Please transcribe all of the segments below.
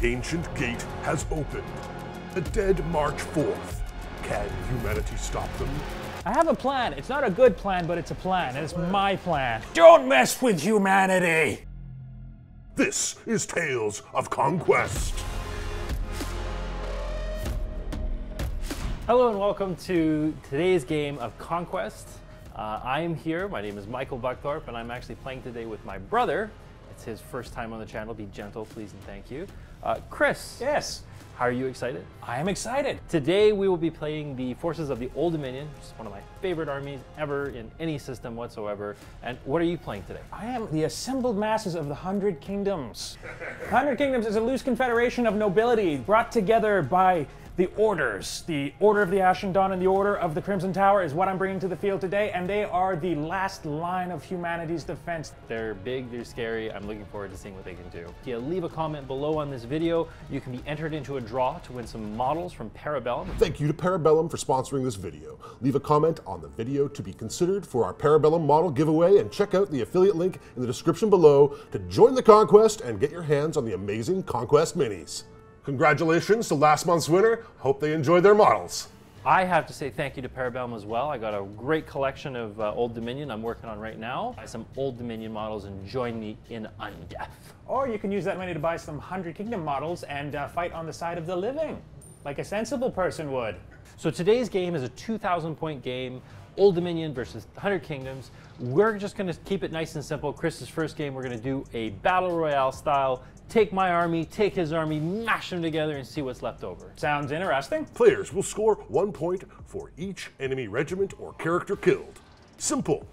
The ancient gate has opened. The dead march forth. Can humanity stop them? I have a plan. It's not a good plan, but it's a plan. It's my plan. Don't mess with humanity! This is Tales of Conquest. Hello and welcome to today's game of Conquest. I'm here, my name is Michael Buckthorpe, and I'm actually playing today with my brother. It's his first time on the channel, be gentle, please and thank you. Chris. Yes. How are you excited? I am excited. Today we will be playing the forces of the Old Dominion, which is one of my favorite armies ever in any system whatsoever. And what are you playing today? I am the assembled masses of the 100 Kingdoms. 100 Kingdoms is a loose confederation of nobility brought together by the Orders. The Order of the Ashen Dawn and the Order of the Crimson Tower is what I'm bringing to the field today, and they are the last line of humanity's defense. They're big, they're scary. I'm looking forward to seeing what they can do. Yeah, leave a comment below on this video. You can be entered into a draw to win some models from Parabellum. Thank you to Parabellum for sponsoring this video. Leave a comment on the video to be considered for our Parabellum model giveaway, and check out the affiliate link in the description below to join the Conquest and get your hands on the amazing Conquest minis. Congratulations to last month's winner. Hope they enjoyed their models. I have to say thank you to Parabellum as well. I got a great collection of Old Dominion I'm working on right now. Buy some Old Dominion models and join me in Undeath. Or you can use that money to buy some 100 Kingdom models and fight on the side of the living, like a sensible person would. So today's game is a 2,000-point game, Old Dominion versus 100 Kingdoms. We're just gonna keep it nice and simple. Chris's first game, we're gonna do a battle royale style. Take my army, take his army, mash them together and see what's left over. Sounds interesting. Players will score 1 point for each enemy regiment or character killed. Simple.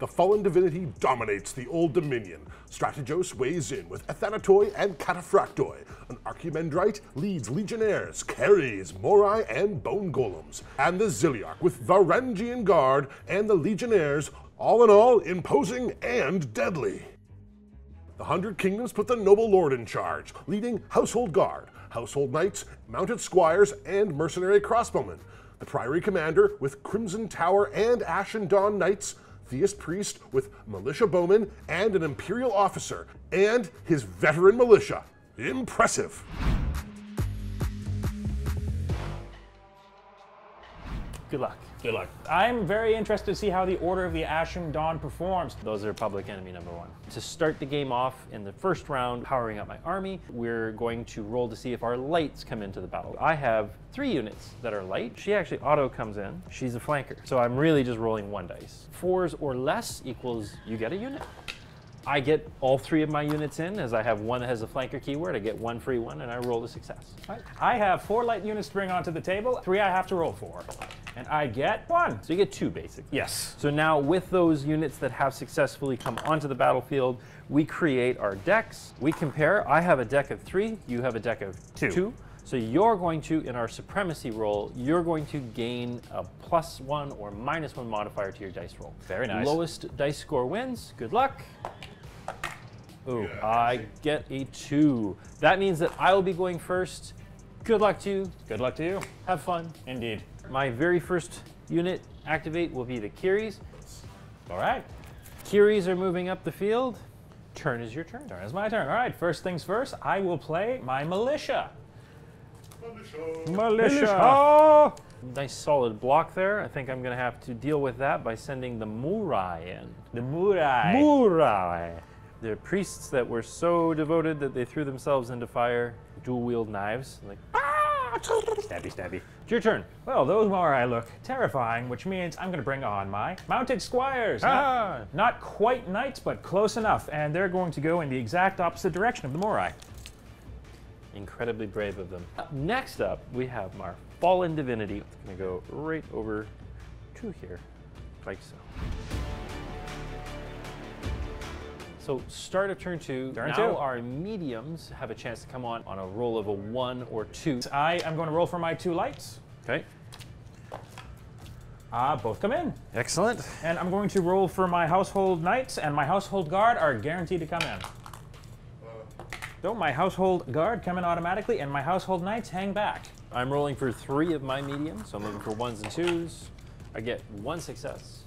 The Fallen Divinity dominates the Old Dominion. Strategos weighs in with Athanatoi and Cataphractoi. An Archimandrite leads Legionnaires, Kheres, Morai, and Bone Golems. And the Chiliarch with Varangian Guard and the Legionnaires, all in all, imposing and deadly. The 100 Kingdoms put the noble lord in charge, leading Household Guard, Household Knights, Mounted Squires, and Mercenary Crossbowmen. The Priory Commander with Crimson Tower and Ashen Dawn Knights, Theist Priest with Militia Bowmen and an Imperial Officer, and his veteran militia. Impressive. Good luck. Good luck. I'm very interested to see how the Order of the Ashen Dawn performs. Those are public enemy number one. To start the game off in the first round, powering up my army, we're going to roll to see if our lights come into the battle. I have 3 units that are light. She actually auto comes in. She's a flanker. So I'm really just rolling 1 dice. 4s or less equals you get a unit. I get all 3 of my units in, as I have 1 that has a flanker keyword. I get 1 free one, and I roll a success. Right. I have 4 light units to bring onto the table. 3 I have to roll for, and I get 1. So you get 2, basically. Yes. So now with those units that have successfully come onto the battlefield, we create our decks. We compare. I have a deck of 3. You have a deck of 2. So you're going to, in our supremacy roll, you're going to gain a +1 or -1 modifier to your dice roll. Very nice. Lowest dice score wins. Good luck. Ooh, yeah, I get a 2. That means that I will be going first. Good luck to you. Good luck to you. Have fun. Indeed. My very first unit activate will be the Kheres. All right. Kheres are moving up the field. Turn is your turn. Turn is my turn. All right, first things first, I will play my militia. Militia! Nice solid block there. I think I'm going to have to deal with that by sending the Morai in. The Morai. Morai. They're priests that were so devoted that they threw themselves into fire. Dual-wield knives. Like, ah! Stabby, stabby. It's your turn. Well, those Morai look terrifying, which means I'm going to bring on my mounted squires. Ah! Not quite knights, but close enough. And they're going to go in the exact opposite direction of the Morai. Incredibly brave of them. Next up, we have our Fallen Divinity. It's gonna go right over to here, like so. So start of turn 2. Now our mediums have a chance to come on a roll of a 1 or 2. I am going to roll for my 2 lights. Okay. Both come in. Excellent. And I'm going to roll for my Household Knights, and my Household Guard are guaranteed to come in. So my Household Guard come in automatically, and my Household Knights hang back. I'm rolling for 3 of my mediums, so I'm looking for 1s and 2s. I get 1 success.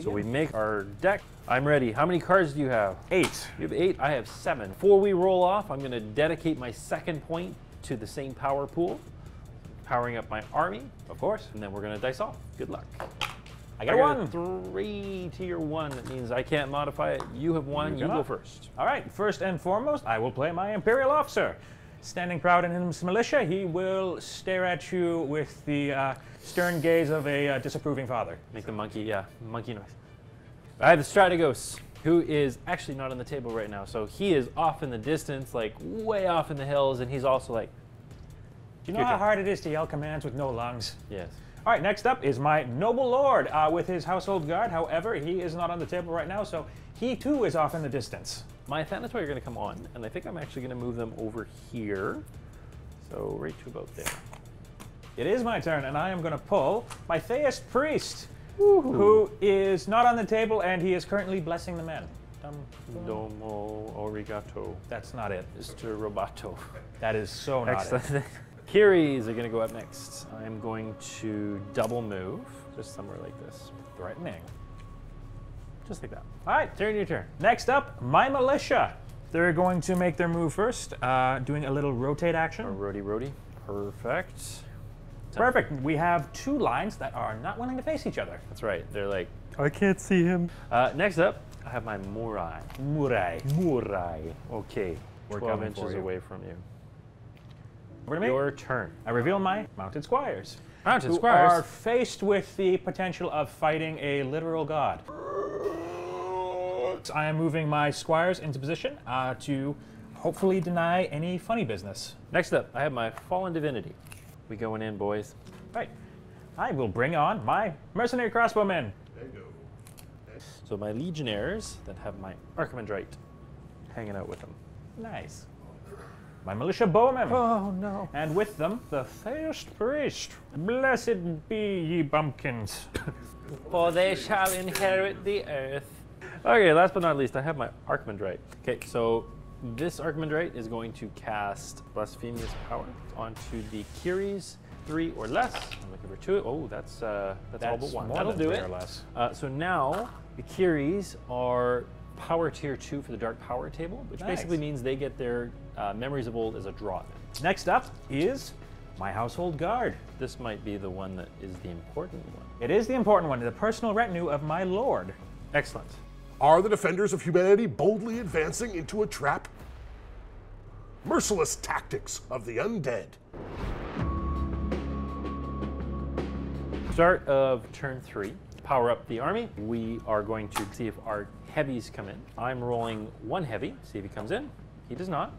So we make our deck. I'm ready. How many cards do you have? 8. You have 8, I have 7. Before we roll off, I'm gonna dedicate my second point to the same power pool, powering up my army, of course, and then we're gonna dice off. Good luck. I got 1. 3 tier 1, that means I can't modify it. You have 1, you go first. All right, first and foremost, I will play my Imperial Officer. Standing proud in his militia, he will stare at you with the stern gaze of a disapproving father. Make the monkey, yeah, monkey noise. I have the Strategos, who is actually not on the table right now, so he is off in the distance, like way off in the hills, and he's also like... Do you know how hard it is to yell commands with no lungs? Yes. All right, next up is my noble lord with his household guard. However, he is not on the table right now, so he too is off in the distance. My Athanatoi are going to come on, and I think I'm actually going to move them over here. So right to about there. It is my turn, and I am going to pull my Theist Priest, who is not on the table, and he is currently blessing the men. Domo Origato. That's not it. Mr. Roboto. That is so not it. Kheres are going to go up next. I'm going to double move, just somewhere like this. Threatening. Just like that. All right, turn your turn. Next up, my militia. They're going to make their move first, doing a little rotate action. Rotate. Perfect. Perfect. We have two lines that are not willing to face each other. That's right. They're like, I can't see him. Next up, I have my Morai. Morai. Okay. We're 12 inches away from you. Your turn. I reveal my mounted squires. Mounted squires are faced with the potential of fighting a literal god. I am moving my squires into position to hopefully deny any funny business. Next up, I have my Fallen Divinity. We going in, boys. Right. I will bring on my mercenary crossbowmen. There you go. So my legionnaires that have my Archimandrite hanging out with them. Nice. My militia bowmen. Oh, no. And with them, the Theist Priest. Blessed be ye bumpkins. For they shall inherit the earth. Okay, last but not least, I have my Archimandrite. Okay, so this Archimandrite is going to cast Blasphemous Power onto the Kheres, 3 or less. I'm looking for 2. Oh, that's all but 1. That'll do it. So now the Kheres are power tier 2 for the Dark Power table, which basically means they get their Memories of Old as a draw. Next up is my household guard. This might be the one that is the important one. It is the important one, the personal retinue of my lord. Excellent. Are the defenders of humanity boldly advancing into a trap? Merciless tactics of the undead. Start of turn 3. Power up the army. We are going to see if our heavies come in. I'm rolling 1 heavy, see if he comes in. He does not.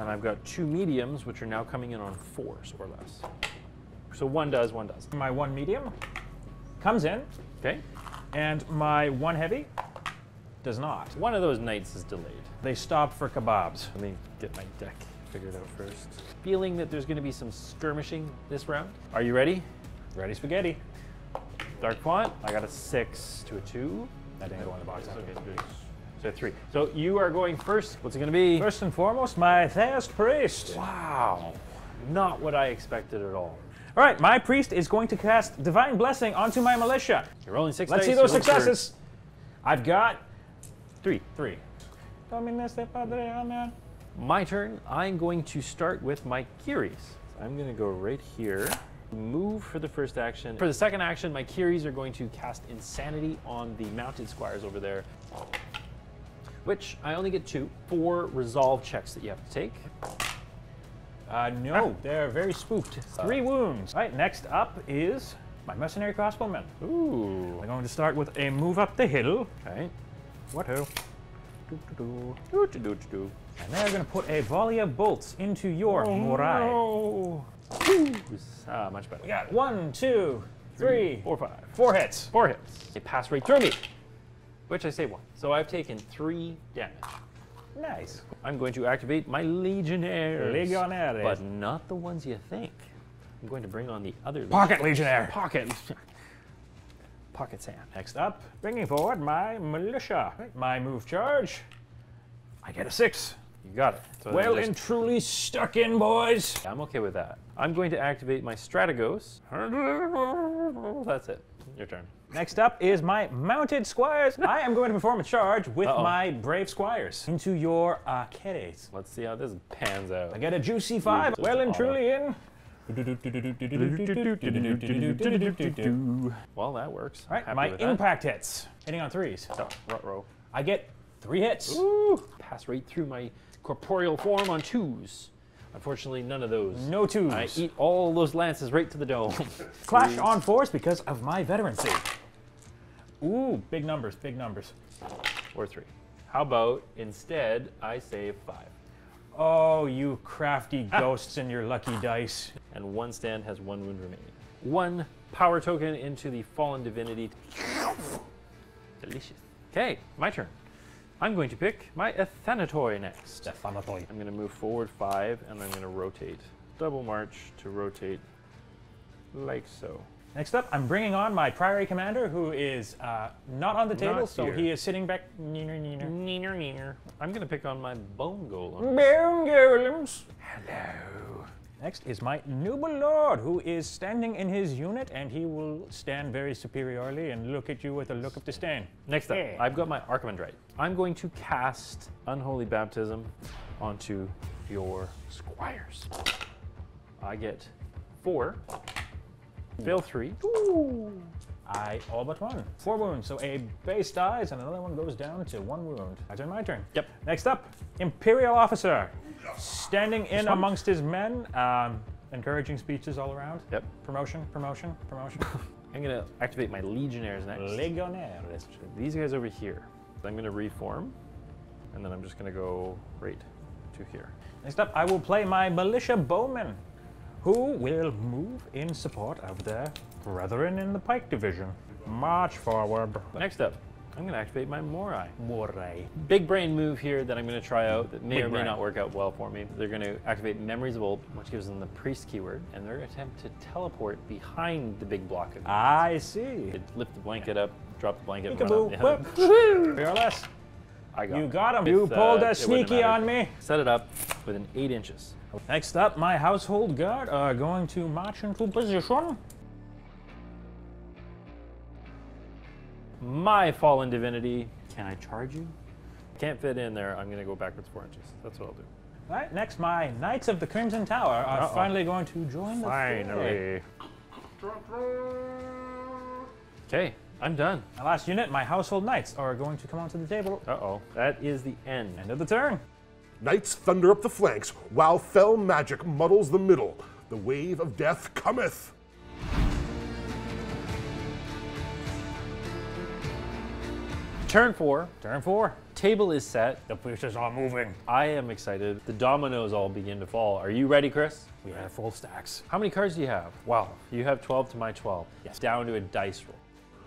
And I've got 2 mediums, which are now coming in on 4s or less. So 1 does. My 1 medium comes in. Okay. And my 1 heavy does not. One of those knights is delayed. They stop for kebabs. Let me get my deck figured out first. Feeling that there's going to be some skirmishing this round. Are you ready? Ready spaghetti. Dark font. I got a 6 to a 2. That didn't go on the box. Okay, so 3. So you are going first. What's it going to be? First and foremost, my Theist Priest. Wow. Not what I expected at all. All right, my priest is going to cast Divine Blessing onto my militia. You're rolling 6 dice. Let's see those successes. I've got 3. My turn. I'm going to start with my Kheres. So I'm going to go right here. Move for the first action. For the second action, my Kheres are going to cast Insanity on the mounted squires over there, which I only get 4 resolve checks that you have to take. No, they're very spooked. 3 wounds. All right, next up is my mercenary crossbowmen. Ooh. I'm going to start with a move up the hill. Okay. And they're going to put a volley of bolts into your Morai. No. Much better. We got it. 1, 2, 3, 4, 5. 4 hits. 4 hits. They pass right through me, which I say 1. So I've taken 3 damage. Nice. I'm going to activate my legionnaires. Legionnaires. But not the ones you think. I'm going to bring on the other Pocket legionnaire. Pocket. Pocket Sam. Next up, bringing forward my militia. My move charge. I get a 6. You got it. So well and truly stuck in, boys. Yeah, I'm okay with that. I'm going to activate my Strategos. That's it. Your turn. Next up is my mounted squires. I am going to perform a charge with my brave squires into your Kheres. Let's see how this pans out. I get a juicy 5. Well and truly in. Well, that works. All right, my impact hits. Hitting on 3s. So, row. I get 3 hits. Ooh. Pass right through my corporeal form on 2s. Unfortunately, none of those. No 2s. I eat all those lances right to the dome. Clash on 4s because of my veterancy. Ooh, big numbers, big numbers. Or 3. How about instead I save 5? Oh, you crafty ghosts and your lucky dice. And one stand has 1 wound remaining. 1 power token into the Fallen Divinity. Delicious. Okay, my turn. I'm going to pick my Athanatoi next. Athanatoi. I'm going to move forward 5, and I'm going to rotate. Double march to rotate, like so. Next up, I'm bringing on my Priory Commander, who is not on the table, so he is sitting back. Neener. I'm going to pick on my Bone Golem. Bone Golems. Hello. Next is my noble lord, who is standing in his unit, and he will stand very superiorly and look at you with a look of disdain. Next up, I've got my Archimandrite. I'm going to cast Unholy Baptism onto your squires. I get 4. Fail 3. Ooh. I all but 1. 4 wounds, so a base dies and another one goes down to 1 wound. I turn my turn. Yep. Next up, Imperial Officer. Standing in amongst his men, encouraging speeches all around. Yep. Promotion, promotion, promotion. I'm gonna activate my Legionnaires next. Legionnaires. These guys over here. I'm gonna reform, and then I'm just gonna go right to here. Next up, I will play my Militia Bowman, who will move in support of their brethren in the Pike Division. March forward. Next up, I'm going to activate my Morai. Morai. Big brain move here that I'm going to try out that may Big or may brain. Not work out well for me. They're going to activate Memories of Old, which gives them the priest keyword, and their attempt to teleport behind the big block of I see. Lift the blanket up, drop the blanket, run up. Fearless. I got you got him. You pulled a sneaky on me. Set it up within 8 inches. Next up, my household guard are going to march into position. My Fallen Divinity. Can I charge you? Can't fit in there. I'm gonna go backwards 4 inches. That's what I'll do. All right, next, my Knights of the Crimson Tower are finally going to join the fray. Okay, I'm done. My last unit, my household knights, are going to come onto the table. That is the end. End of the turn. Knights thunder up the flanks, while fell magic muddles the middle. The wave of death cometh. Turn 4. Turn 4. Table is set. The pieces are moving. I am excited. The dominoes all begin to fall. Are you ready, Chris? We have full stacks. How many cards do you have? Wow. You have 12 to my 12. Yes. Down to a dice roll.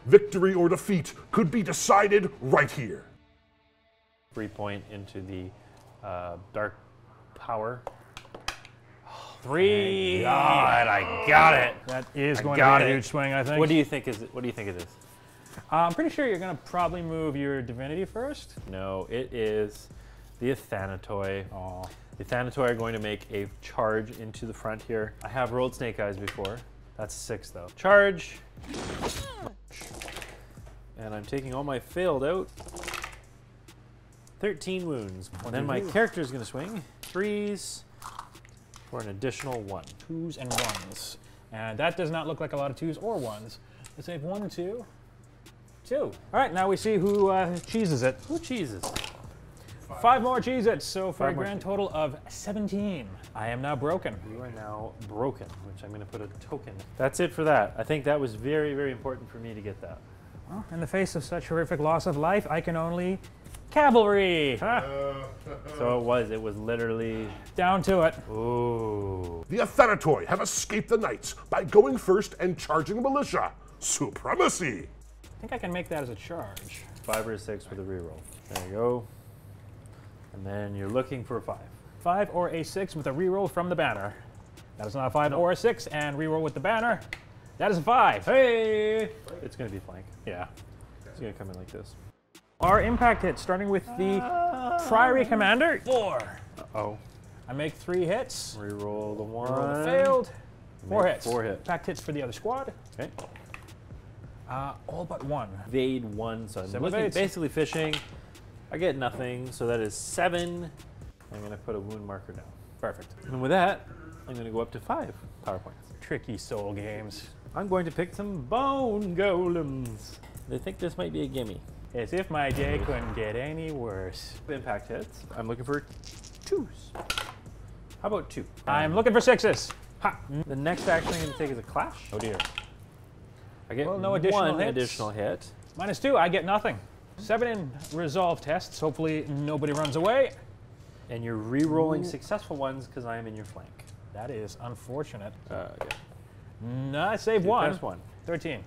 Victory or defeat could be decided right here. Free point into the dark power. 3. God, I got it. That is going to be a huge swing, I think. What do you think is it? What do you think it is? I'm pretty sure you're going to probably move your divinity first. No, it is the Athanatoi. Aww. The Athanatoi are going to make a charge into the front here. I have rolled Snake Eyes before. That's 6, though. Charge. And I'm taking all my failed out. 13 wounds. And then my character is going to swing. 3s for an additional 1. 2s and 1s. And that does not look like a lot of 2s or 1s. Let's save 1, 2. 2. All right, now we see who cheeses it. Who cheeses? 5 more cheese-its, so for a grand total of 17. I am now broken. You are now broken, which I'm going to put a token. That's it for that. I think that was very, very important for me to get that. Well, in the face of such horrific loss of life, I can only cavalry. So it was. It was literally down to it. Ooh. The Athanatoi have escaped the knights by going first and charging militia. Supremacy. I think I can make that as a charge. 5 or 6 with a reroll. There you go. And then you're looking for a 5. 5 or a 6 with a reroll from the banner. That is not a 5 or a 6, and reroll with the banner. That is a 5. Hey! It's going to be flank. Yeah. It's going to come in like this. Our impact hits, starting with the Priory Commander. 4. Uh-oh. I make 3 hits. Reroll the 1. Failed. 4 hits. 4 hits. Impact hits for the other squad. Okay. All but one. Evade one, so I'm looking, basically fishing. I get nothing, so that is 7. I'm gonna put a wound marker down. Perfect. And with that, I'm gonna go up to 5 power points. Tricky soul games. I'm going to pick some bone golems. They think this might be a gimme. As if my day couldn't get any worse. Impact hits. I'm looking for 2s. How about 2? I'm looking for 6s. Ha! The next action I'm gonna take is a clash. Oh dear. I get one additional hit. Minus 2, I get nothing. 7 in resolve tests. Hopefully nobody runs away. And you're re-rolling successful ones because I am in your flank. That is unfortunate. Okay. No, I saved 1. 13.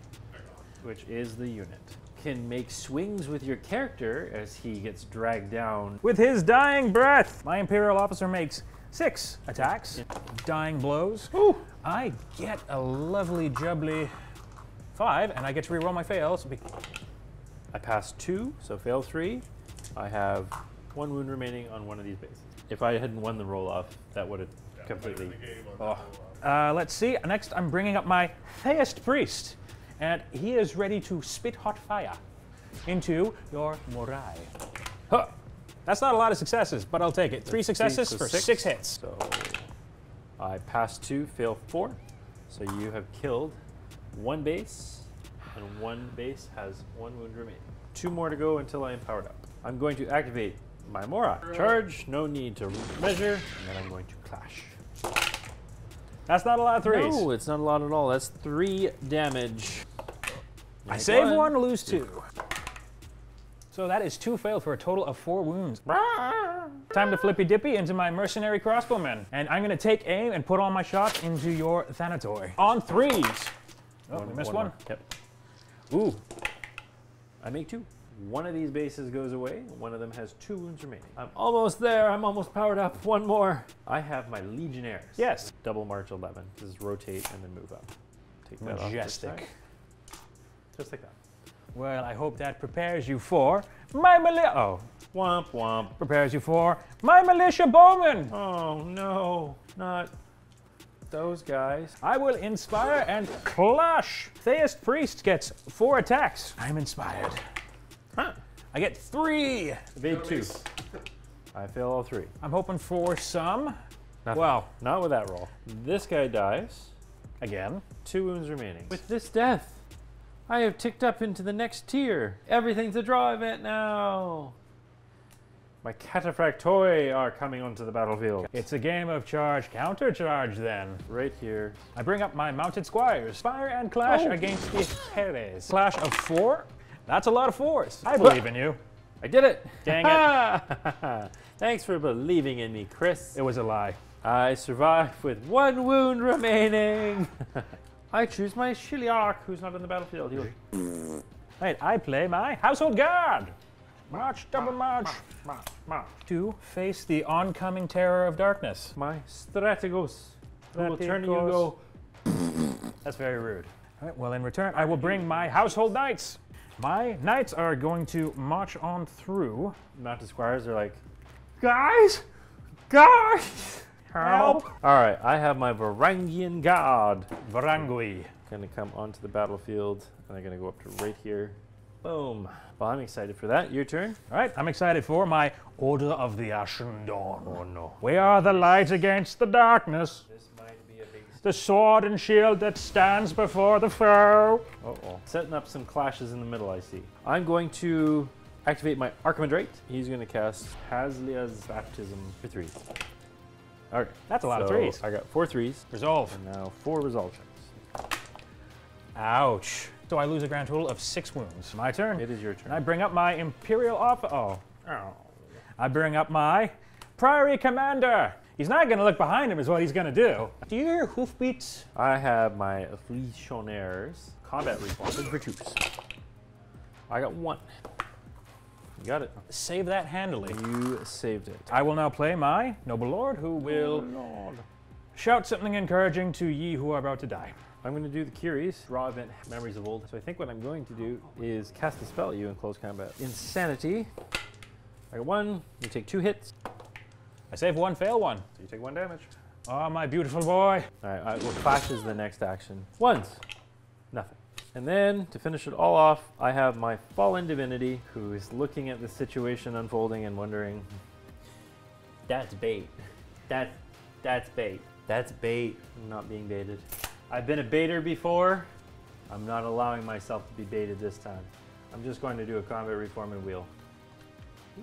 Which is the unit. Can make swings with your character as he gets dragged down. With his dying breath! My Imperial Officer makes 6 attacks. Yeah. Dying blows. Ooh. I get a lovely jubbly 5, and I get to re-roll my fails. I pass 2, so fail 3. I have 1 wound remaining on one of these bases. If I hadn't won the roll off, that would have completely. Oh. Let's see. Next, I'm bringing up my Theist Priest, and he is ready to spit hot fire into your Morai. Huh. That's not a lot of successes, but I'll take it. 3 successes for 6 hits. So I pass 2, fail 4. So you have killed 1 base. And 1 base has 1 wound remaining. 2 more to go until I am powered up. I'm going to activate my Morai. Charge, no need to measure, and then I'm going to clash. That's not a lot of 3s. No, it's not a lot at all. That's 3 damage. I save 1, lose 2. So that is 2 failed for a total of 4 wounds. Time to flippy dippy into my mercenary crossbowman. And I'm gonna take aim and put all my shots into your Athanatoi. On 3s. Oh, we missed one. Yep. Ooh, I make 2. One of these bases goes away. One of them has 2 wounds remaining. I'm almost there. I'm almost powered up. 1 more. I have my Legionnaires. Yes. Double march 11. This is rotate and then move up. Take that Majestic. Just like that. Well, I hope that prepares you for my militia. Oh. Womp womp. Prepares you for my militia bowman. Oh, no. Not those guys. I will inspire and clash. Theist Priest gets 4 attacks. I'm inspired. Huh. I get 3. Evade 2. I fail all 3. I'm hoping for some. Nothing. Well, not with that roll. This guy dies. Again. 2 wounds remaining. With this death, I have ticked up into the next tier. Everything's a draw event now. My Cataphractoi are coming onto the battlefield. It's a game of charge, counter-charge then. Right here. I bring up my mounted squires. Fire and clash against the Kheres. Clash of 4? That's a lot of 4s. I believe in you. I did it. Dang it. Thanks for believing in me, Chris. It was a lie. I survived with 1 wound remaining. I choose my Chiliarch, who's not on the battlefield. Right, I play my household guard. March, double march. March. To face the oncoming terror of darkness. My Strategos. Who will turn and you go. That's very rude. All right, well, in return, I will bring my household knights. My knights are going to march on through. Mounted squires are like, guys, guys, help. All right, I have my Varangian guard. Varangui. Gonna come onto the battlefield, and they're gonna go up to right here. Boom. Well, I'm excited for that. Your turn. All right, I'm excited for my Order of the Ashen Dawn. Oh, no. We are the light against the darkness. This might be a big step. The sword and shield that stands before the foe. Uh-oh. Setting up some clashes in the middle, I see. I'm going to activate my Archimandrite. He's going to cast Hazlia's Baptism for 3. All right. That's a lot of 3s. I got 4 3s. Resolve. And now 4 resolve checks. Ouch. So I lose a grand total of 6 wounds. My turn. It is your turn. And I bring up my Imperial I bring up my Priory Commander. He's not going to look behind him is what he's going to do. Do you hear hoofbeats? I have my Legionnaires. Combat responses for 2s. I got 1. You got it. Save that handily. You saved it. I will now play my Noble Lord who will shout something encouraging to ye who are about to die. I'm going to do the Kheres, draw event memories of old. So I think what I'm going to do is cast a spell at you in close combat. Insanity. I got 1, you take 2 hits. I save 1, fail 1. So you take 1 damage. Oh, my beautiful boy. All right, well, clash is the next action. 1s, nothing. And then, to finish it all off, I have my Fallen Divinity, who is looking at the situation unfolding and wondering, that's bait. That's bait. That's bait. I'm not being baited. I've been a baiter before. I'm not allowing myself to be baited this time. I'm just going to do a combat reform and wheel.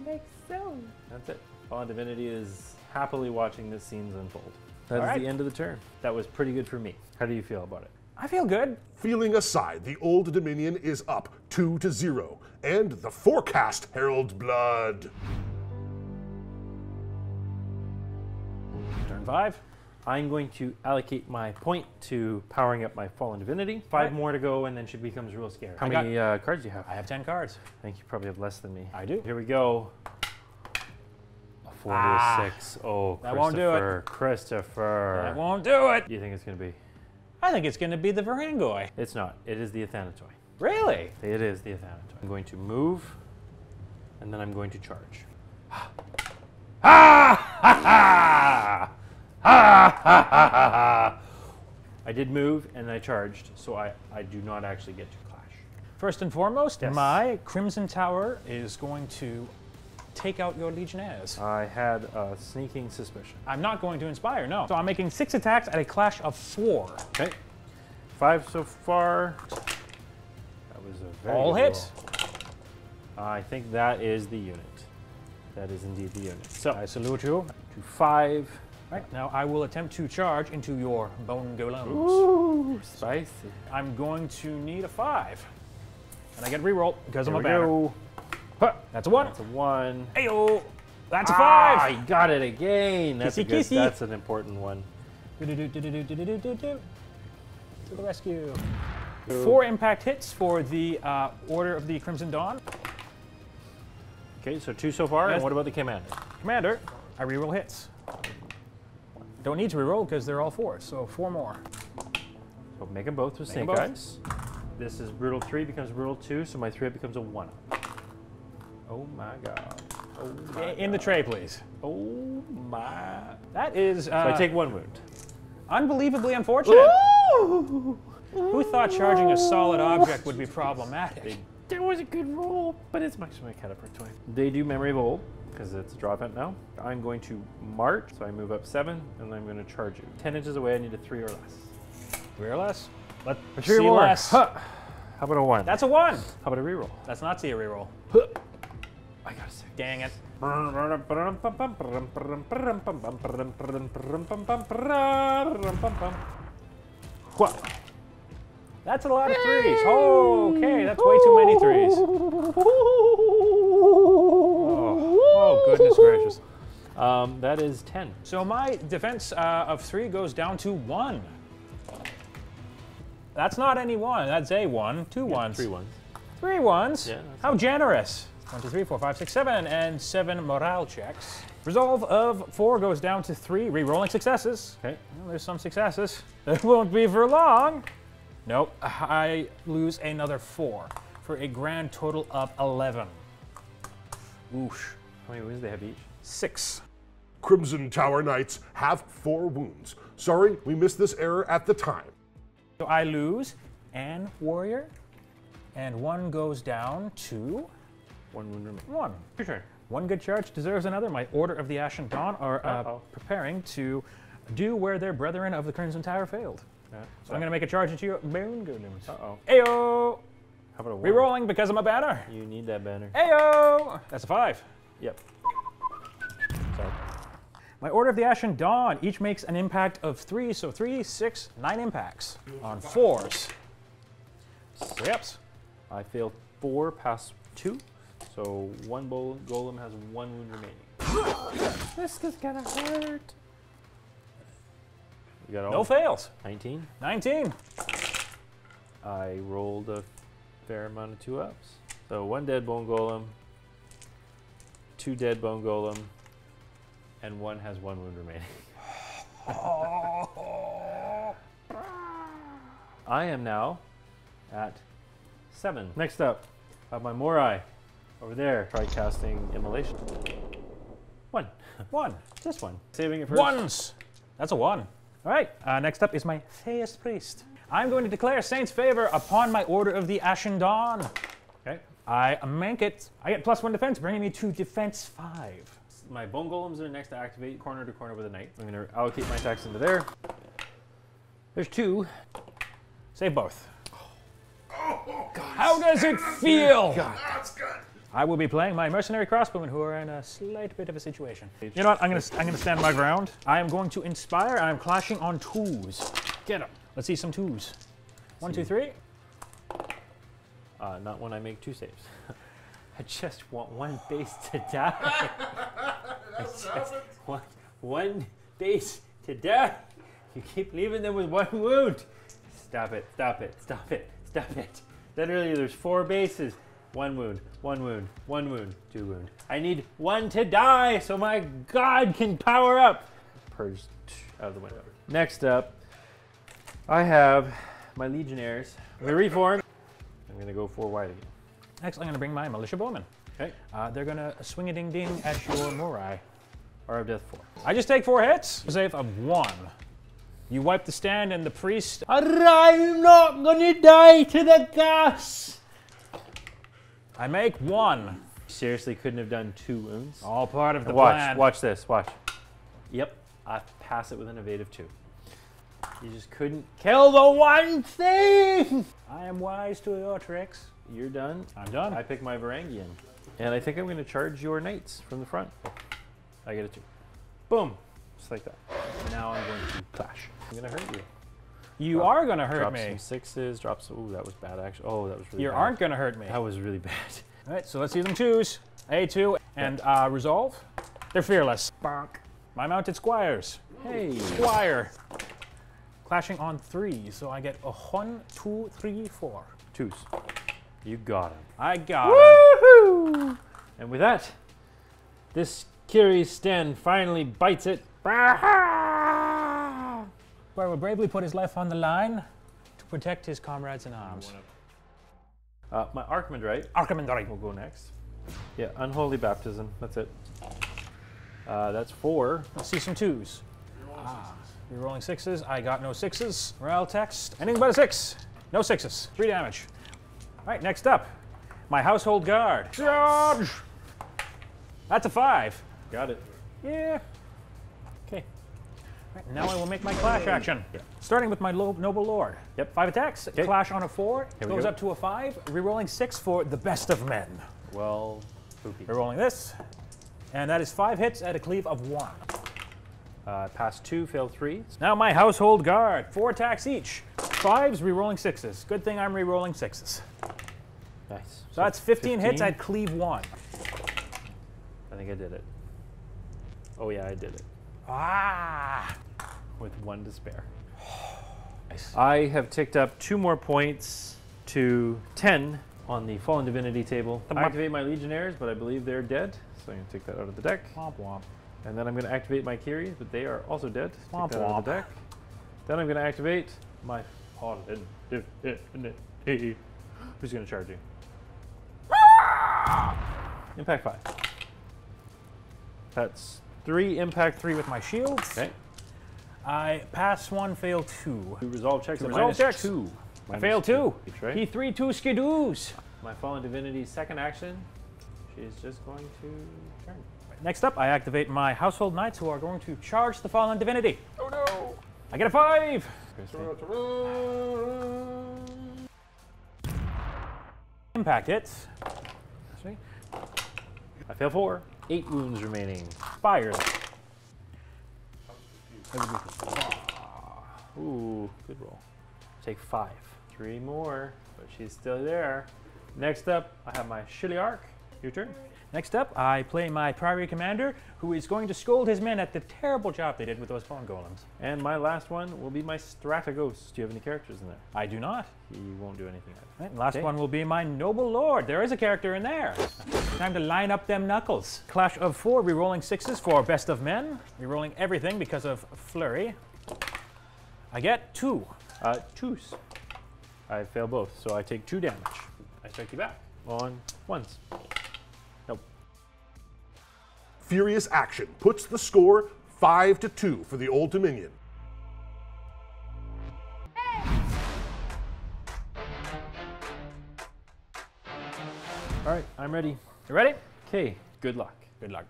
Makes sense. That's it. Fallen Divinity is happily watching this scene unfold. That is the end of the turn. That was pretty good for me. How do you feel about it? I feel good. Feeling aside, the Old Dominion is up 2-0, and the forecast heralds blood. Turn 5. I'm going to allocate my point to powering up my Fallen Divinity. 5 more to go, and then she becomes real scared. How many cards do you have? I have 10 cards. I think you probably have less than me. I do. Here we go. A 4 to a 6. Oh, Christopher. That won't do it. Christopher. That won't do it. Do you think it's going to be? I think it's going to be the Varangian. It's not. It is the Athanatoi. Really? It is the Athanatoi. I'm going to move, and then I'm going to charge. Ha! Ha! Ha! Ha ha ha ha! I did move and I charged, so I do not actually get to clash. First and foremost, yes. My Crimson Tower is going to take out your Legionnaires. I had a sneaking suspicion. I'm not going to inspire, no. So I'm making 6 attacks at a clash of 4. Okay. 5 so far. That was a very all hits. I think that is the unit. That is indeed the unit. So I salute you to 5. Right, now I will attempt to charge into your bone golems. Ooh, spicy. I'm going to need a 5. And I get reroll because I'm a batter. Huh, that's a 1. That's a 1. Ayo! That's a 5! I got it again! That's kissy, a good, kissy. That's an important one. To the rescue. 4 impact hits for the Order of the Crimson Dawn. Okay, so 2 so far, and what about the Commander? Commander, I reroll hits. Don't need to reroll because they're all 4, so 4 more. So make them both with snake eyes. This is brutal 3 becomes brutal 2, so my 3 becomes a 1. Oh my god. Oh my god. The tray, please. Oh my. That is. So I take 1 wound. Unbelievably unfortunate. Ooh! Who thought charging a solid object would be problematic? There was a good roll, but it's much like Cataphractoi. They do memory of old, because it's a draw event now. I'm going to march, so I move up 7, and I'm going to charge you. 10 inches away, I need a 3 or less. 3 or less? Let's see more. Less. Huh. How about a 1? That's a 1! How about a reroll? That's not see a reroll. Huh. I got a 6. Dang it. That's a lot of 3s. Oh, okay, that's way too many 3s. Oh goodness gracious. That is 10. So my defense of 3 goes down to 1. That's not any 1. That's a 1. 2 ones. 3 ones. 3 ones? Yeah, how generous. 1, 2, 3, 4, 5, 6, 7, and 7 morale checks. Resolve of 4 goes down to 3. Rerolling successes. Okay. Well, there's some successes. That won't be for long. Nope, I lose another 4 for a grand total of 11. Oosh. How many wounds do they have each? 6. Crimson Tower Knights have 4 wounds. Sorry, we missed this error at the time. So I lose an warrior, and 1 goes down to 1 wound remaining. 1. Your turn. 1 good charge deserves another. My Order of the Ashen Dawn are preparing to do where their brethren of the Crimson Tower failed. So I'm going to make a charge into your bone golems. Uh-oh. Ayo! How about a 1? Rerolling because I'm a banner. You need that banner. Ayo! That's a 5. Yep. Sorry. My Order of the Ashen Dawn each makes an impact of 3, so 3, 6, 9 impacts on 4s. 3 ups. I failed 4 past 2, so 1 golem has 1 wound remaining. This is going to hurt. No fails. 19. 19. I rolled a fair amount of 2 ups. So 1 dead bone golem, 2 dead bone golem, and 1 has 1 wound remaining. I am now at 7. Next up, I have my Morai over there. Try casting Immolation. 1. 1. Just 1. Saving it first. Once. That's a 1. All right, next up is my Theist Priest. I'm going to declare Saint's Favor upon my Order of the Ashen Dawn. Okay, I make it. I get +1 defense, bringing me to defense 5. My Bone Golems are next to activate corner to corner with a knight. I'm going to allocate my attacks into there. There's two. Save both. Oh, God. How does it feel? God, that's good. I will be playing my mercenary crossbowmen who are in a slight bit of a situation. You know what? I'm gonna stand my ground. I am going to inspire. I'm clashing on twos. Get them. Let's see some twos. One, two, three. Not when I make two saves. I just want one base to die. I just want one base to die. You keep leaving them with one wound. Stop it! Stop it! Stop it! Stop it! Literally, there's 4 bases. 1 wound, 1 wound, 1 wound, 2 wound. I need 1 to die so my god can power up. Purged out of the window. Next up, I have my legionnaires. I'm gonna reform. I'm gonna go 4 wide again. Next, I'm gonna bring my militia bowmen. Okay. They're gonna swing a ding ding at your Morai. Or of death 4. I just take 4 hits. Save of 1. You wipe the stand and the priest. I'm not gonna die to the gas. I make 1. Seriously, couldn't have done 2 wounds. All part of the plan. Watch this, watch. Yep, I pass it with an evasive 2. You just couldn't kill the one thing! I am wise to your tricks. You're done. I'm done. I pick my Varangian. And I think I'm gonna charge your knights from the front. I get a 2. Boom, just like that. Now I'm going to clash. I'm gonna hurt you. You are gonna hurt me. Drop some 6s, drop some, ooh, that was bad actually. Oh, that was really bad. You aren't gonna hurt me. That was really bad. All right, so let's see them 2s. A2, and resolve. They're fearless. Bonk. My mounted squires. Hey. Squire. Clashing on 3, so I get a 1, 2, 3, 4. 2s. You got him. I got him. Woohoo! And with that, this Kheres stand finally bites it. Where he bravely put his life on the line to protect his comrades in arms. My Archimandrite. Archimandrite will go next. Yeah, unholy baptism. That's it. That's 4. Let's see some 2s. You're rolling 6s. I got no 6s. Morale text. Anything but a 6. No 6s. 3 damage. All right, next up, my household guard. Charge. That's a 5. Got it. Yeah. Right, now I will make my clash action. Yeah. Starting with my noble lord. Yep. 5 attacks. Okay. Clash on a 4. Goes up to a 5. Rerolling 6 for the best of men. Well, poopy. Rerolling this, and that is 5 hits at a cleave of 1. Pass 2, fail 3. Now my household guard. 4 attacks each. 5s, rerolling 6s. Good thing I'm rerolling 6s. Nice. So that's 15 hits at cleave 1. I think I did it. Oh yeah, I did it. Ah! With 1 to spare. Nice. I have ticked up 2 more points to 10 on the Fallen Divinity table. I activate my Legionnaires, but I believe they're dead. So I'm going to take that out of the deck. Womp womp. And then I'm going to activate my Kheres, but they are also dead. Womp womp. Out of the deck. Then I'm going to activate my Fallen Divinity. Who's going to charge you? Impact 5. That's 3, impact 3 with my shield. Okay. I pass 1, fail 2. 2 resolve checks. 2 resolve checks. 2. I fail 2. Each, right? He 3-2 skidoos. My Fallen Divinity's second action. She's just going to turn. Next up, I activate my household knights who are going to charge the Fallen Divinity. Oh no! I get a 5. Impact it. I fail 4. 8 wounds remaining. Fire. Ooh, good roll. Take 5. 3 more, but she's still there. Next up, I have my Chiliarch. Your turn. Next up, I play my Priory Commander, who is going to scold his men at the terrible job they did with those bone golems. And my last one will be my Strategos. Do you have any characters in there? I do not. He won't do anything. Right, and last one will be my noble lord. There is a character in there. Time to line up them knuckles. Clash of 4, rerolling 6s for best of men. Rerolling everything because of flurry. I get 2. 2s. I fail both, so I take 2 damage. I strike you back on 1s. Furious action puts the score 5-2 for the Old Dominion. Hey. All right, I'm ready. You ready? Okay. Good luck. Good luck.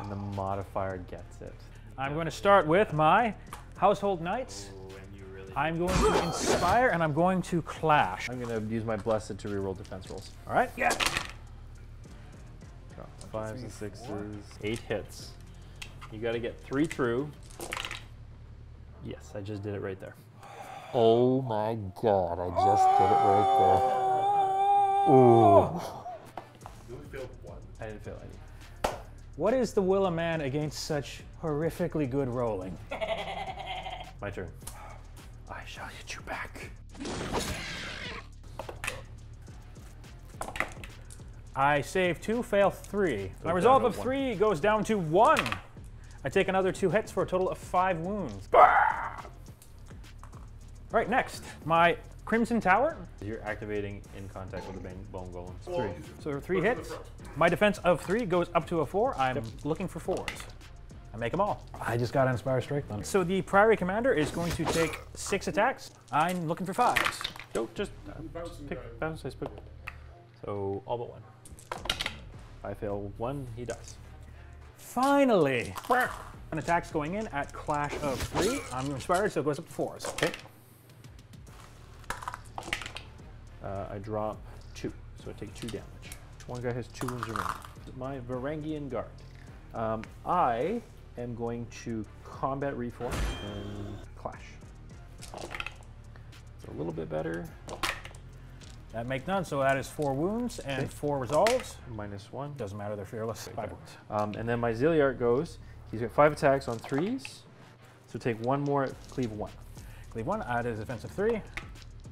And the modifier gets it. I'm going to start with my household knights. I'm going to inspire and I'm going to clash. I'm going to use my blessed to reroll defense rolls. All right. Yeah. Fives and sixes. 8 hits. You got to get 3 through. Yes, I just did it right there. Oh my God, I just did it right there. Ooh. You only failed one. I didn't fail any. What is the will of man against such horrifically good rolling? My turn. I shall hit you back. I save 2, fail 3. My resolve of 3 goes down to 1. I take another 2 hits for a total of 5 wounds. All right, next, my Crimson Tower. You're activating in contact with the Bone Golem. 3. So 3 hits. My defense of 3 goes up to a 4. I'm looking for 4s. I make them all. I just got Inspire Strike Thunder. So the Priory Commander is going to take 6 attacks. I'm looking for 5s. Don't just pick, bounce, I pick. So all but 1. I fail 1, he dies. Finally, an attack's going in at clash of 3. I'm inspired, so it goes up to 4s. Okay. I drop 2, so I take 2 damage. One guy has 2 wounds remaining. My Varangian guard. I am going to combat reform and clash. It's a little bit better. That makes none, so that is 4 wounds and 4 resolves. -1. Doesn't matter, they're fearless. 5 wounds. And then my Chiliarch goes. He's got 5 attacks on 3s, so take 1 more, cleave 1. Cleave 1, add his defense of 3.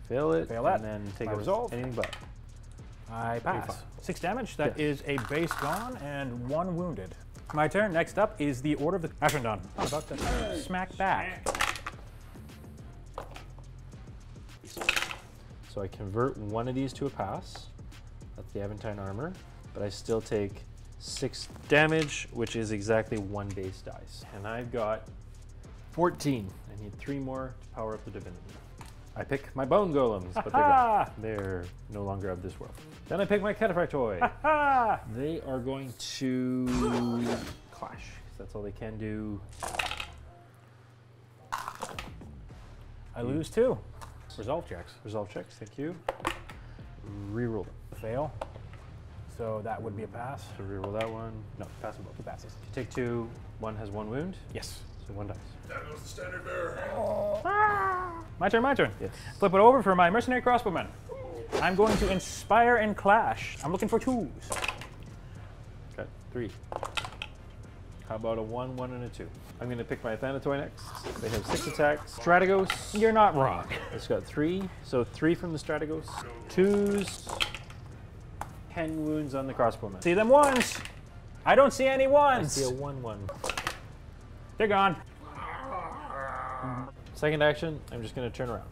Fail it, fail that, and then take a resolve. Anything but. I pass. 6 damage. That is a base gone and 1 wounded. My turn. Next up is the Order of the Ashen Dawn. I'm about to smack back. So I convert 1 of these to a pass. That's the Aventine Armor. But I still take 6 damage, which is exactly 1 base dice. And I've got 14. I need 3 more to power up the Divinity. I pick my Bone Golems, but they're gone. They're no longer of this world. Then I pick my Cataphractoi. They are going to clash. That's all they can do. I lose 2. Resolve checks. Resolve checks, thank you. Reroll them. Fail. So that would be a pass. So reroll that one. No, pass them both. Passes. You take 2, 1 has 1 wound. Yes. So 1 dies. That goes the standard bearer. Oh. Ah. My turn. Yes. Flip it over for my mercenary crossbowman. I'm going to inspire and clash. I'm looking for 2s. Got 3. How about a 1, 1, and a 2? I'm going to pick my Athanatoi next. They have 6 attacks. Strategos. You're not wrong. It's got 3. So 3 from the Strategos. 2s. 10 wounds on the crossbowman. See them 1s. I don't see any 1s. I see a 1, 1. They're gone. Second action, I'm just going to turn around.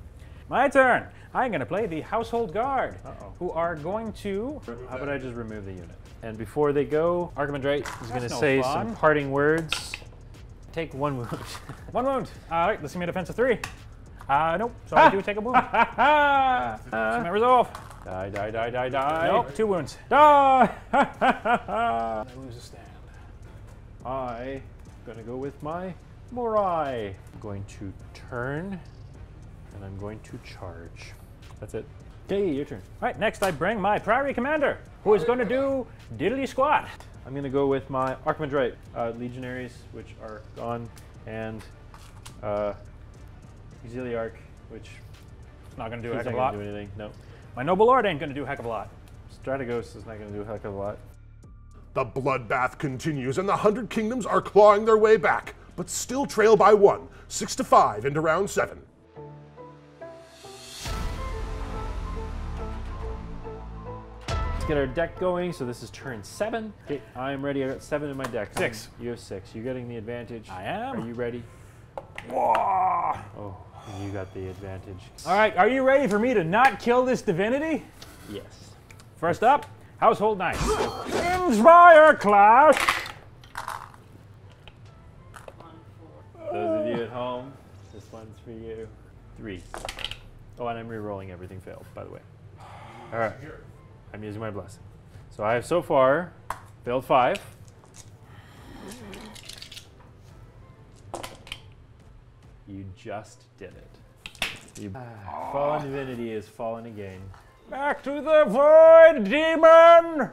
My turn. I'm going to play the Household Guard, who are going to... How about I just remove the unit? And before they go, Archimandrite is going to say some parting words. Take 1 wound. 1 wound. All right, let's see my defense of 3. Nope, so I do take a wound. That's my resolve. Die. Nope, 2 wounds. Die! I lose a stand. I'm going to go with my Morai. I'm going to turn. And I'm going to charge. That's it. Okay, your turn. All right, next I bring my Priory Commander, who is going to do diddly squat. I'm going to go with my Archimandrite Legionaries, which are gone, and Chiliarch, which is not going to do a heck of a lot. Anything. No. My Noble Lord ain't going to do a heck of a lot. Strategos is not going to do a heck of a lot. The bloodbath continues, and the 100 Kingdoms are clawing their way back, but still trail by 1, 6-5 into round 7. Get our deck going. So this is turn 7. Okay, I'm ready. I got 7 in my deck. 6. You have 6. You're getting the advantage. I am. Are you ready? Whoa. Oh, you got the advantage. All right. Are you ready for me to not kill this divinity? Yes. First up, household knights. Inspire clash. Those of you at home, this one's for you. 3. Oh, and I'm re-rolling everything failed, by the way. All right. I'm using my blessing. So I have so far built 5. You just did it. You Fallen Divinity is fallen again. Back to the void, demon!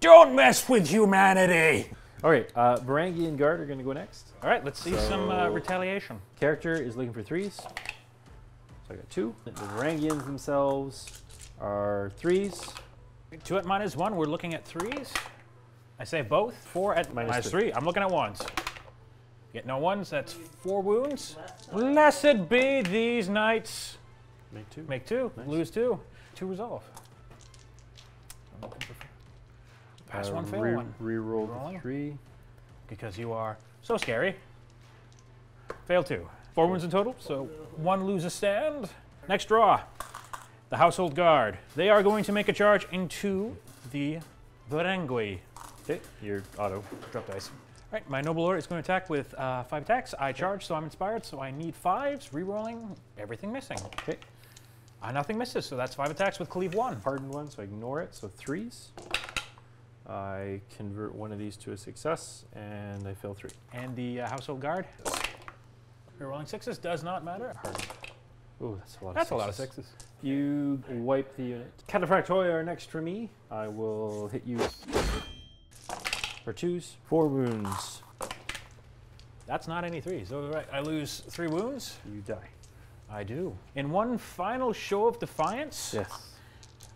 Don't mess with humanity! All right, Varangian Guard are going to go next. All right, let's see some retaliation. Character is looking for 3s. So I got 2. The Varangians themselves are 3s. 2 at -1, we're looking at 3s. I say both. 4 at -3, I'm looking at 1s. Get no 1s, that's 4 wounds. Blessed be these knights. Make 2. Make 2, nice. Lose 2. 2 resolve. I'm looking for 4. Pass 1, fail 1. Reroll the 3. Because you are so scary. Fail 2. 4 wounds in total, so 1 loses stand. Next draw. The Household Guard. They are going to make a charge into the Varangui. Okay, your auto. Drop dice. All right, my Noble Order is going to attack with 5 attacks. I charge, so I'm inspired, so I need 5s. Rerolling, everything missing. Okay. Nothing misses, so that's 5 attacks with cleave 1. Pardon 1, so ignore it, so 3s. I convert 1 of these to a success, and I fail 3. And the Household Guard. Rerolling 6s does not matter. Pardon. Ooh, that's a lot of 6s. That's a lot of 6s. You wipe the unit. Cataphractoi are next for me. I will hit you for 2s. 4 wounds. That's not any 3s. All right, I lose 3 wounds. You die. I do. In one final show of defiance, yes,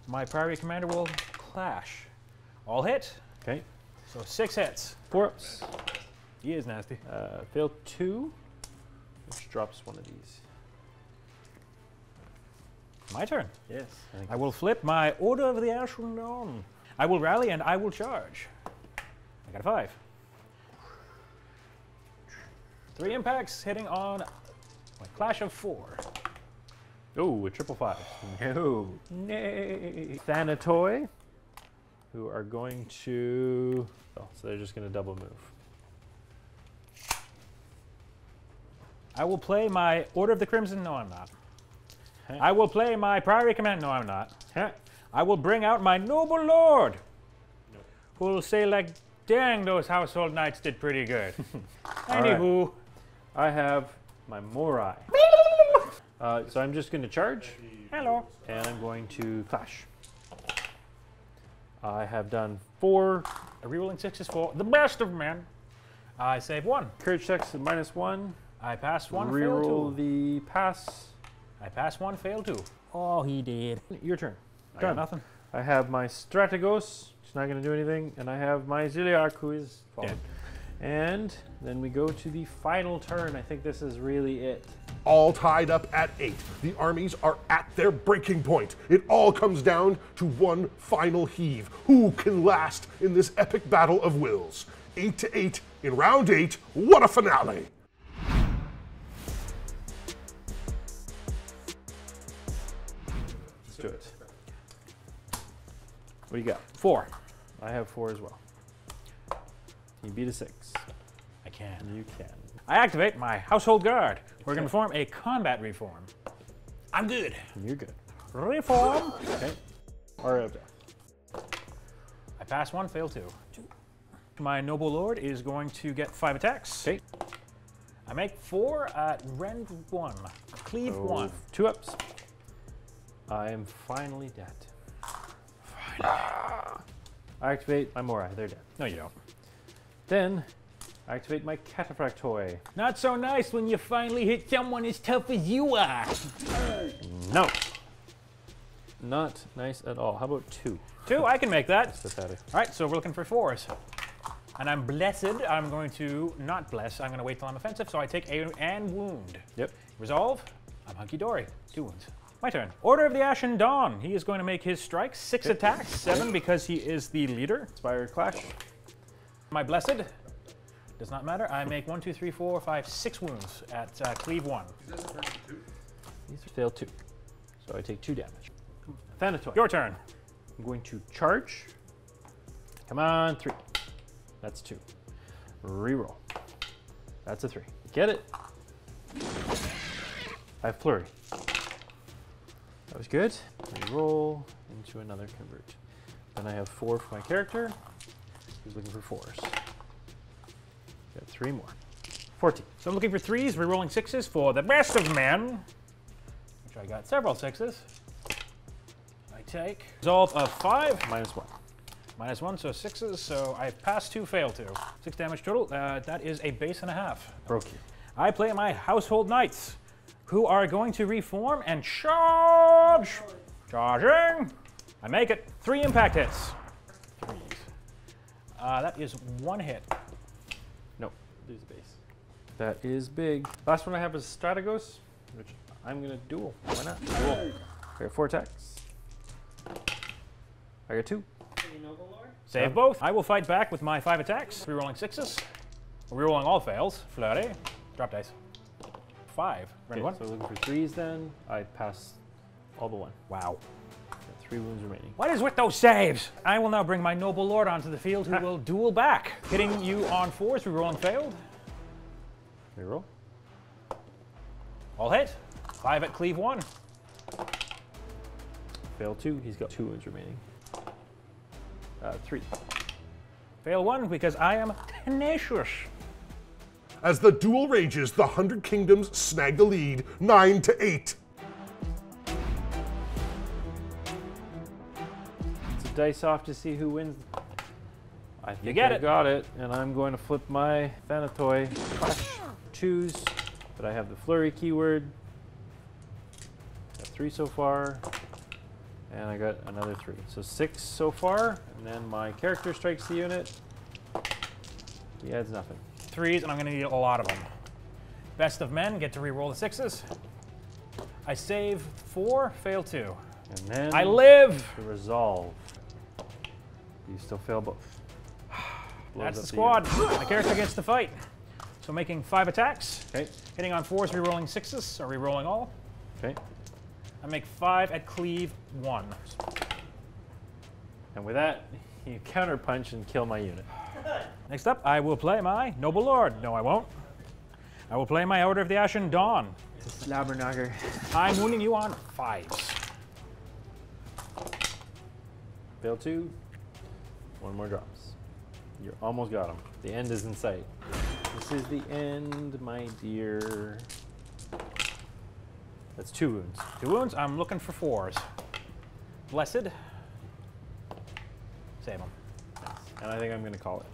my Priory Commander will clash. All hit. Okay. So 6 hits. 4 ups. He is nasty. Fail 2, which drops 1 of these. My turn. Yes. I will flip my Order of the Ashen Dawn. I will rally and I will charge. I got a 5. 3 impacts hitting on my clash of 4. Ooh, a triple 5. No. Nay. Athanatoi, who are going to... Oh, so they're just going to double move. I will play my Order of the Crimson. No, I'm not. Huh. I will play my Priory Command. No, I'm not. Huh. I will bring out my Noble Lord, no, who will say, like, dang, those Household Knights did pretty good. Anywho. Right. I have my Morai. So I'm just going to charge. Hello. And I'm going to clash. I have done 4. A rerolling 6 is 4. The best of men. I save 1. Courage checks at -1. I pass 1, reroll the pass. I pass 1, fail 2. Oh, he did. Your turn. I got nothing. I have my Strategos. She's not going to do anything. And I have my Chiliarch, who is fallen. And then we go to the final turn. I think this is really it. All tied up at 8. The armies are at their breaking point. It all comes down to one final heave. Who can last in this epic battle of wills? 8-8 in round 8. What a finale! Let's do it. What do you got? 4. I have 4 as well. You beat a 6. I can. You can. I activate my Household Guard. We're going to form a combat reform. I'm good. You're good. Reform. Okay. All right. I pass 1, fail 2. My Noble Lord is going to get 5 attacks. Okay. I make 4, rend 1, cleave 1. 2 ups. I am finally dead. Finally. Ah. I activate my Morai. They're dead. No, you don't. Then, I activate my Cataphractoi. Not so nice when you finally hit someone as tough as you are. No. Not nice at all. How about 2? 2, I can make that. All right, so we're looking for 4s. And I'm blessed. I'm going to not bless. I'm going to wait till I'm offensive, so I take a and wound. Yep. Resolve. I'm hunky-dory. 2 wounds. My turn. Order of the Ashen Dawn. He is going to make his strike. 6 attacks. 7 because he is the leader. Inspired clash. My blessed does not matter. I make 1, 2, 3, 4, 5, 6 wounds at cleave 1. These fail 2, so I take 2 damage. Athanatoi, your turn. I'm going to charge. Come on, 3. That's 2. Reroll. That's a 3. Get it. I have flurry. That was good. Reroll into another convert. Then I have 4 for my character. He's looking for 4s. Got 3 more. 14. So I'm looking for 3s, rerolling 6s for the best of men. Which I got several 6s. I take resolve of 5. -1. -1, so 6s. So I pass 2, fail 2. 6 damage total. That is a base and a half. Broke you. I play my household knights, who are going to reform and charge. Charging. I make it. 3 impact hits. 3s. That is 1 hit. No, there's a base. That is big. Last one I have is Strategos, which I'm gonna duel. Why not? Duel. I got 4 attacks. I got 2. Save both. I will fight back with my 5 attacks. Rerolling 6s. Rerolling all fails. Flirty. Drop dice. 5. Okay, 1. So looking for 3s then. I pass all but 1. Wow. 3 wounds remaining. What is with those saves? I will now bring my noble lord onto the field, who will duel back. Hitting you on 4s. Rerolling failed. Reroll. All hit. 5 at cleave 1. Fail 2. He's got 2 wounds remaining. 3. Fail 1 because I am tenacious. As the duel rages, the 100 Kingdoms snag the lead, 9-8. It's a dice off to see who wins. I think I got it, and I'm going to flip my Athanatoi. Choose, but I have the flurry keyword. Got 3 so far, and I got another 3. So 6 so far, and then my character strikes the unit. He adds nothing. 3s, and I'm gonna need a lot of them. Best of men, get to re-roll the 6s. I save 4, fail 2. And then I live! The resolve. You still fail both. That's the squad. My character gets to fight. So making 5 attacks, okay. Hitting on 4s, rerolling 6s, or rerolling all. Okay. I make 5 at cleave 1. And with that, you counterpunch and kill my unit. Next up, I will play my noble lord. No, I won't. I will play my Order of the Ashen Dawn. Slobberknocker. I'm wounding you on 5s. Fail 2. 1 more drops. You almost got him. The end is in sight. This is the end, my dear. That's 2 wounds. 2 wounds. I'm looking for 4s. Blessed. Save them. Nice. And I think I'm going to call it.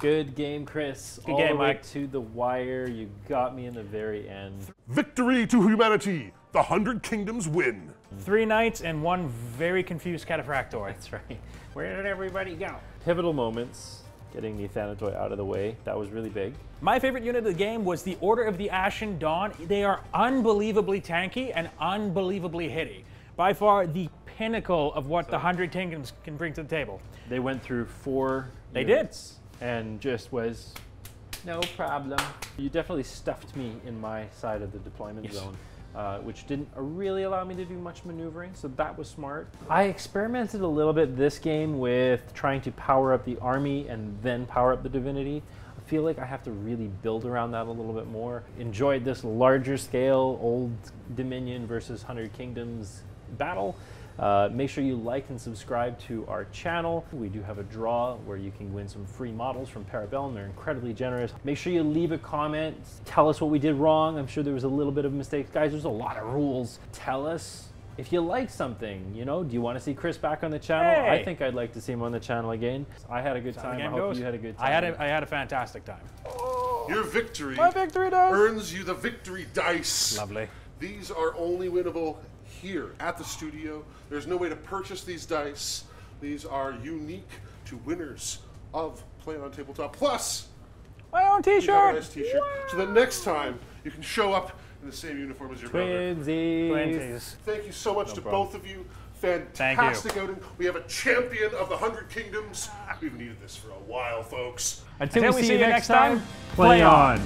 Good game, Chris. Good game, Mike. To the wire. You got me in the very end. Victory to humanity. The 100 Kingdoms win. 3 knights and 1 very confused Cataphractoi. That's right. Where did everybody go? Pivotal moments. Getting the Athanatoi out of the way, that was really big. My favorite unit of the game was the Order of the Ashen Dawn. They are unbelievably tanky and unbelievably hitty. By far the pinnacle of what the 100 Kingdoms can bring to the table. They went through 4 units. They did. And just was no problem. You definitely stuffed me in my side of the deployment zone. Which didn't really allow me to do much maneuvering, so that was smart. I experimented a little bit this game with trying to power up the army and then power up the divinity. I feel like I have to really build around that a little bit more. Enjoyed this larger scale Old Dominion versus 100 Kingdoms battle. Make sure you like and subscribe to our channel. We do have a draw where you can win some free models from Parabellum. They're incredibly generous. Make sure you leave a comment. Tell us what we did wrong. I'm sure there was a little bit of mistakes. Guys, there's a lot of rules. Tell us if you like something. You know, do you want to see Chris back on the channel? Hey! I think I'd like to see him on the channel again. I had a good time. I hope you had a good time. I had a fantastic time. Oh, your victory, my victory dice, earns you the victory dice. Lovely. These are only winnable here at the studio. There's no way to purchase these dice. These are unique to winners of Play On Tabletop. Plus, my own t-shirt. Nice t-shirt. So that next time you can show up in the same uniform as your brother. Thank you so much to both of you. Fantastic outing. We have a champion of the 100 Kingdoms. We've needed this for a while, folks. Until we see you next time, play on.